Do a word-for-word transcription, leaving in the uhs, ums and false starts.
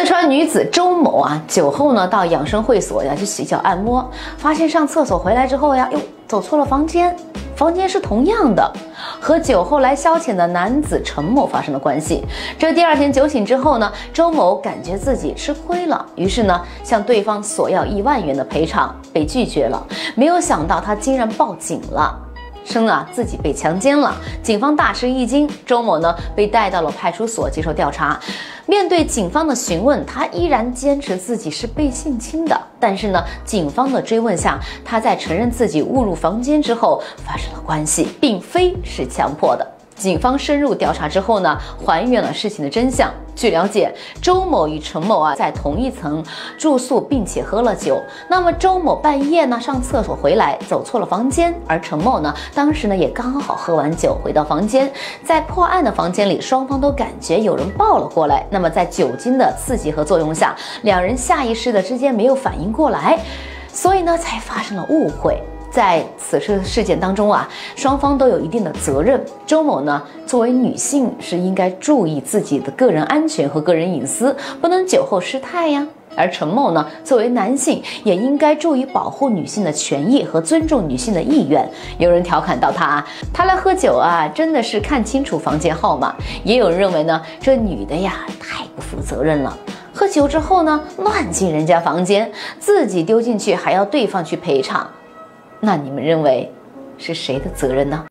四川女子周某啊，酒后呢到养生会所呀去洗脚按摩，发现上厕所回来之后呀，哟走错了房间，房间是同样的，和酒后来消遣的男子陈某发生了关系。这第二天酒醒之后呢，周某感觉自己吃亏了，于是呢向对方索要一万元的赔偿，被拒绝了。没有想到他竟然报警了。 称啊自己被强奸了，警方大吃一惊。周某呢被带到了派出所接受调查。面对警方的询问，他依然坚持自己是被性侵的。但是呢，警方的追问下，他在承认自己误入房间之后发生了关系，并非是强迫的。警方深入调查之后呢，还原了事情的真相。据了解，周某与陈某啊在同一层住宿，并且喝了酒。那么周某半夜呢上厕所回来，走错了房间，而陈某呢当时呢也刚好喝完酒回到房间，在破案的房间里，双方都感觉有人抱了过来。那么在酒精的刺激和作用下，两人下意识的之间没有反应过来，所以呢才发生了误会。 在此次事件当中啊，双方都有一定的责任。周某呢，作为女性是应该注意自己的个人安全和个人隐私，不能酒后失态呀。而陈某呢，作为男性也应该注意保护女性的权益和尊重女性的意愿。有人调侃到他啊，他来喝酒啊，真的是看清楚房间号码。也有人认为呢，这女的呀，太不负责任了。 喝酒之后呢，乱进人家房间，自己丢进去还要对方去赔偿，那你们认为是谁的责任呢？